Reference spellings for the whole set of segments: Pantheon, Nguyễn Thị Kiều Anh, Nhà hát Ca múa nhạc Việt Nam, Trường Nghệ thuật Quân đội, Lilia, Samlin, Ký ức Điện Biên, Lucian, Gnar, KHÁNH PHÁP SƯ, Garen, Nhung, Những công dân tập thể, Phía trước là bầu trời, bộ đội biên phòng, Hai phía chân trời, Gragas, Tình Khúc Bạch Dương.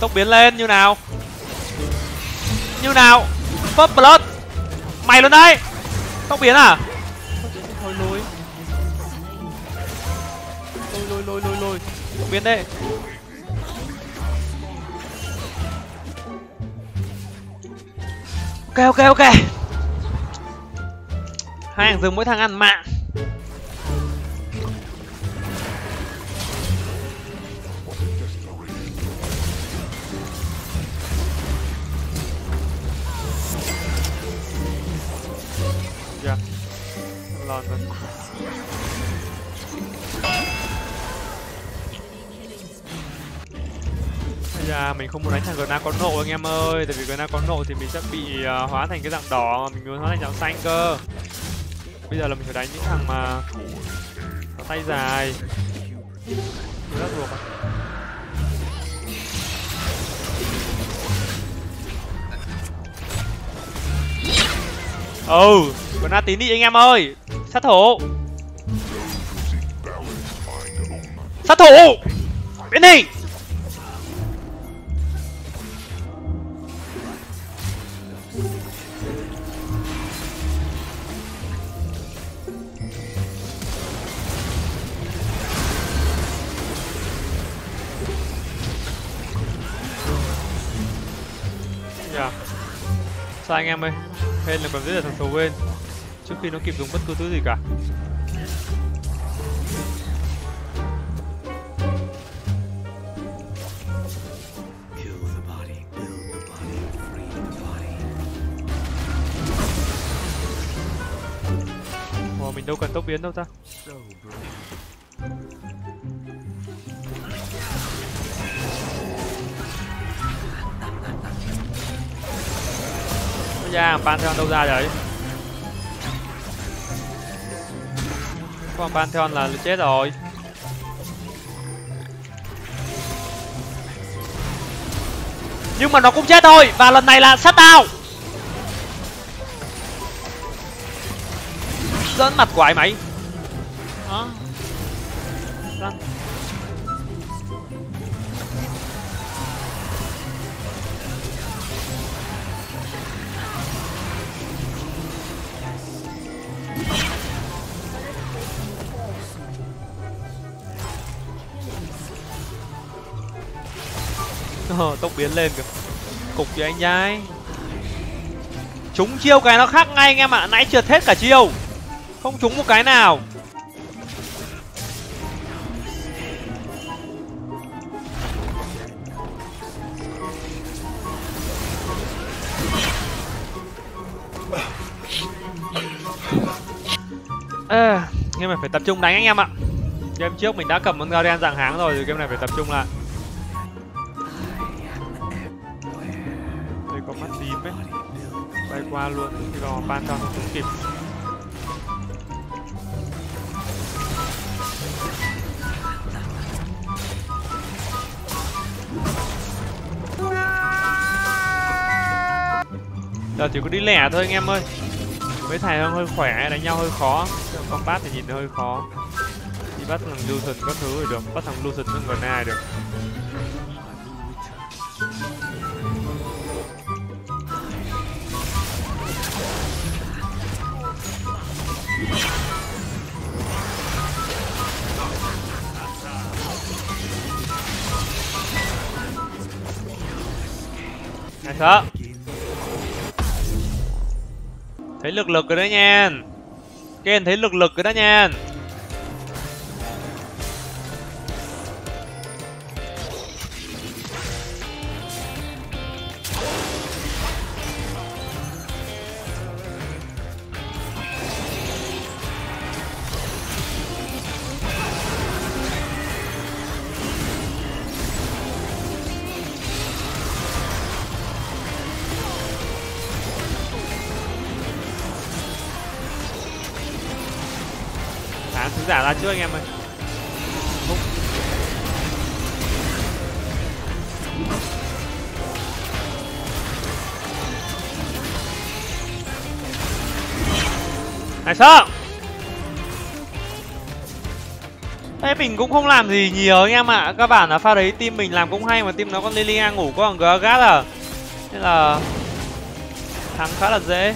Tốc biến lên như nào? Như nào? Pop blood. Mày luôn đấy. Tốc biến à? Thôi lùi. Lùi. Tốc biến đây. Ok. Hai hàng rừng mỗi thằng ăn mạng. Mình không muốn đánh thằng Gnar có nộ anh em ơi, tại vì Gnar có nộ thì mình sẽ bị hóa thành cái dạng đỏ, mà mình muốn hóa thành dạng xanh cơ. Bây giờ là mình phải đánh những thằng mà có tay dài. Gnar tín đi anh em ơi. Sát thủ. Biến hình. Sao anh em ơi, hên là còn rất là thằng xấu quên trước khi nó kịp dùng bất cứ thứ gì cả. Mình đâu cần tốc biến đâu ta. Pantheon đâu ra đấy? Còn Pantheon là chết rồi. Nhưng mà nó cũng chết thôi. Và lần này là sát tao. Dẫn mặt quái mày. Tốc biến lên kìa. Cục cho anh nhái. Trúng chiêu cái nó khác ngay anh em ạ. Nãy trượt hết cả chiêu, không trúng một cái nào. Game này phải tập trung đánh anh em ạ. Game trước mình đã cầm con Garen dạng háng rồi, game này phải tập trung lại. Đây có mắt tím ấy, bay qua luôn thì còn Pantheon không kịp. Giờ chỉ có đi lẻ thôi anh em ơi. Mấy thầy hơi khỏe, đánh nhau hơi khó. Con bát thì nhìn nó hơi khó. Đi bắt thằng Lucian các thứ rồi được, bắt thằng Lucian thằng Gnar được. Ai sợ? Thấy lực rồi đấy nha. Ken thấy lực rồi đó nha. thả sứ giả ra trước anh em ơi. Tại sao? Thế mình cũng không làm gì nhiều anh em ạ. Các bạn là pha đấy team mình làm cũng hay mà, team nó con Lilia ngủ có thằng Gragas à. Nên là thắng khá là dễ.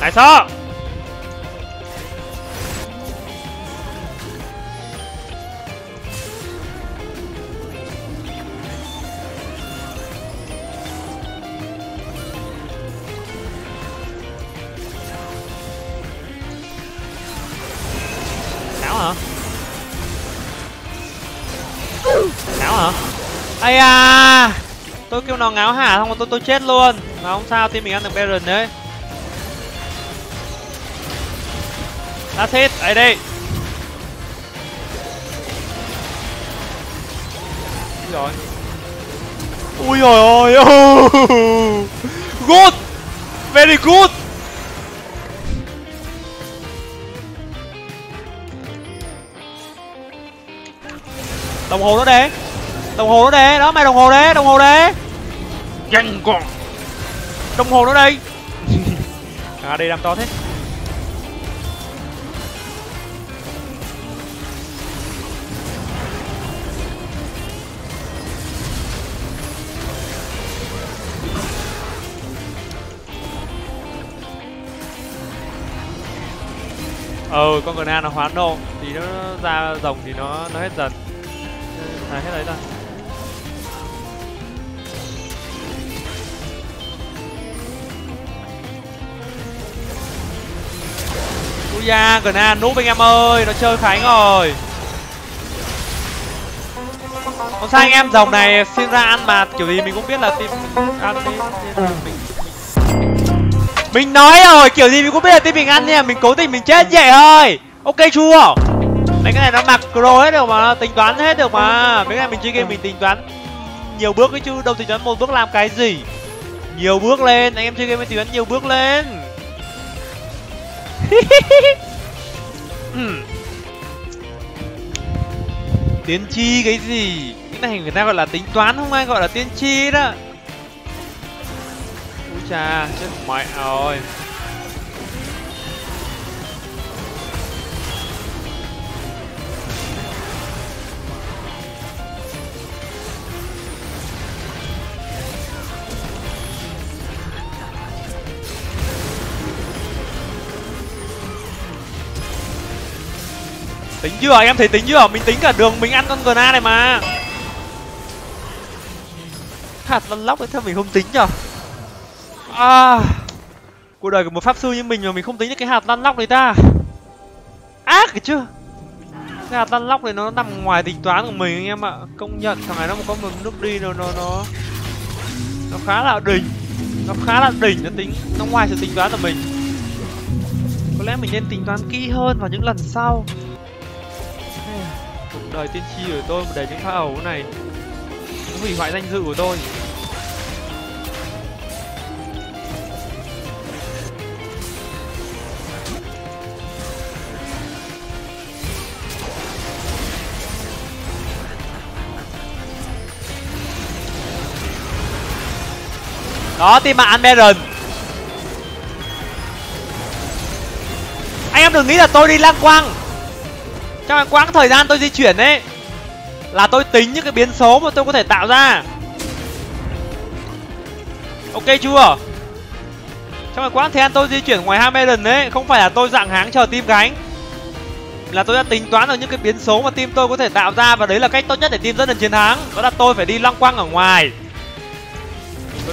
Tại sao? Ây à, tôi kêu nó ngáo hả, không có tôi chết luôn. Mà không sao, team mình ăn được Baron đấy. That's it, ấy đây. Rồi. Ui giời ơi. Good. Very good. Đồng hồ nó đấy. Đồng hồ nó đấy, đó mày đồng hồ đấy, đồng hồ đấy. Nhanh còn. Đồng hồ nó đây. À đây làm to thế. Ừ, con Gnar nó hoán đồ thì nó ra rồng thì nó hết dần. À hết đấy rồi. Ui da, Gnar núp anh em ơi, nó chơi Khánh rồi. Không sao anh em, dòng này xin ra ăn mà kiểu gì mình cũng biết là team ăn đi. Mình nói rồi, kiểu gì mình cũng biết là team mình ăn nha, mình cố tình mình chết vậy thôi. Ok chưa? Mấy cái này nó mặc pro hết được mà, nó tính toán hết được mà. Mấy cái này mình chơi game mình tính toán nhiều bước ấy chứ đâu tính toán một bước làm cái gì. Nhiều bước lên, anh em chơi game mình tính toán nhiều bước lên. Tiên tri cái gì? Cái này người ta gọi là tính toán không ai gọi là tiên tri đó. Chà, chết mẹ rồi. Tính chưa? Anh em thấy tính chưa? Mình tính cả đường mình ăn con Gnar này mà. Hạt lăn lóc đấy, sao mình không tính nhở? À, cuộc đời của một pháp sư như mình mà mình không tính được cái hạt lăn lóc đấy ta. Ác kìa chứ. Cái hạt lăn lóc này nó nằm ngoài tính toán của mình anh em ạ. Công nhận thằng này nó có một nước đi nó khá là đỉnh. Nó khá là đỉnh, nó tính nó ngoài sự tính toán của mình. Có lẽ mình nên tính toán kỹ hơn vào những lần sau. Cuộc đời tiên tri của tôi để những pha ẩu này nó hủy hoại danh dự của tôi. Đó, team bạn ăn Baron. Anh em đừng nghĩ là tôi đi lang quang. Trong quãng thời gian tôi di chuyển đấy là tôi tính những cái biến số mà tôi có thể tạo ra. Ok chưa? Trong quãng thời gian tôi di chuyển ngoài hang Baron đấy, không phải là tôi dạng háng chờ team gánh. Là tôi đã tính toán được những cái biến số mà team tôi có thể tạo ra. Và đấy là cách tốt nhất để team dẫn đến chiến thắng. Đó là tôi phải đi lang quang ở ngoài.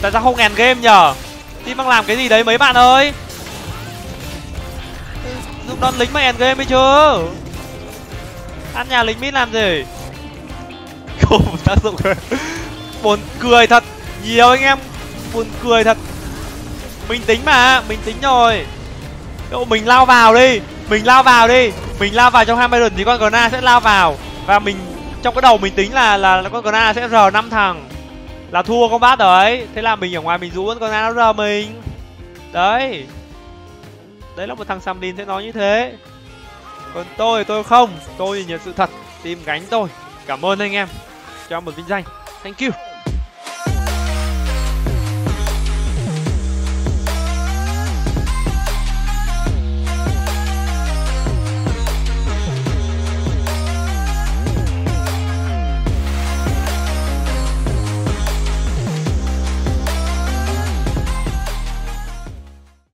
Tại sao không end game nhở? Team đang làm cái gì đấy mấy bạn ơi? Dùng đòn lính mà end game ấy chứ. Ăn nhà lính mít làm gì? Không tác dụng. Buồn cười thật. Nhiều anh em buồn cười thật. Mình tính mà, mình tính rồi. Mình lao vào đi. Mình lao vào trong 20 lần thì con Gnar sẽ lao vào. Và mình trong cái đầu mình tính là con Gnar sẽ rờ 5 thằng là thua combat đấy. Thế là mình ở ngoài mình rú con Gnar nó rờ mình. Đấy. Đấy là một thằng Samlin sẽ nói như thế. Còn tôi không. Tôi nhìn nhận sự thật. Team gánh tôi. Cảm ơn anh em cho một vinh danh. Thank you.